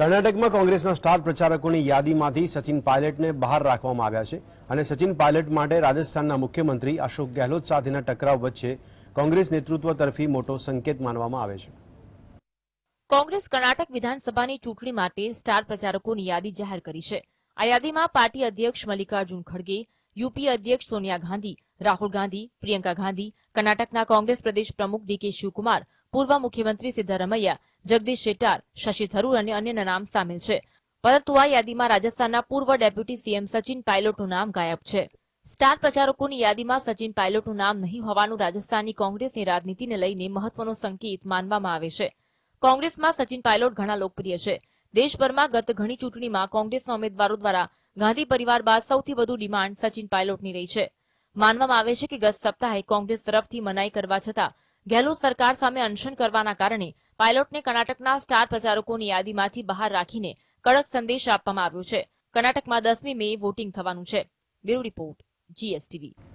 કર્ણાટકમાં કોંગ્રેસના સ્ટાર પ્રચારકોની યાદીમાંથી સચિન પાયલટને બહાર રાખવામાં આવ્યા છે અને સચિન પાયલટ માટે રાજસ્થાનના મુખ્યમંત્રી અશોક ગહેલોત સાથેના ટકરાવ વચ્ચે કોંગ્રેસ નેતૃત્વ તરફી મોટો સંકેત માનવામાં આવે છે। કોંગ્રેસ કર્ણાટક વિધાનસભાની ચૂંટણી માટે સ્ટાર પ્રચારકોની યાદી જાહેર કરી છે। આ યાદીમાં પાર્ટી અધ્યક્ષ મલ્લિકાર્જુન ખડગે, यूपी अध्यक्ष सोनिया गांधी, राहुल गांधी, प्रियंका गांधी, कर्नाटकना कांग्रेस प्रदेश प्रमुख डीके शिवकुमार, पूर्व मुख्यमंत्री सिद्धारमैया, जगदीश शेटार, शशी थरूर और अन्य नाम शामिल है। परंतु आ यादी में राजस्थान पूर्व डेप्यूटी सीएम सचिन पायलट नाम गायब है। स्टार प्रचारकों की यादी में सचिन पायलट नाम नहीं होवानु राजस्थानी कांग्रेस की राजनीति ने लईने महत्वनो संकेत मानवामां आवे छे। कांग्रेस में सचिन पायलट घणा लोकप्रिय है। देशभर में गत घनी चूंटणी में कांग्रेसना उम्मीदवारों द्वारा गांधी परिवार बाद सौथी वधु डिमांड सचिन पायलटनी रही है। मानवामां आवे छे के गत सप्ताहे कांग्रेस तरफथी मनाई करवा छतां गहलोत सरकार सामे अनशन करवाना कारणे पायलटने कर्नाटकना स्टार प्रचारकोनी यादीमांथी बहार राखीने कड़क संदेश आपवामां आव्यो छे। कर्नाटकमां 10મી મે વોટિંગ થવાનું છે। Bureau report GSTV।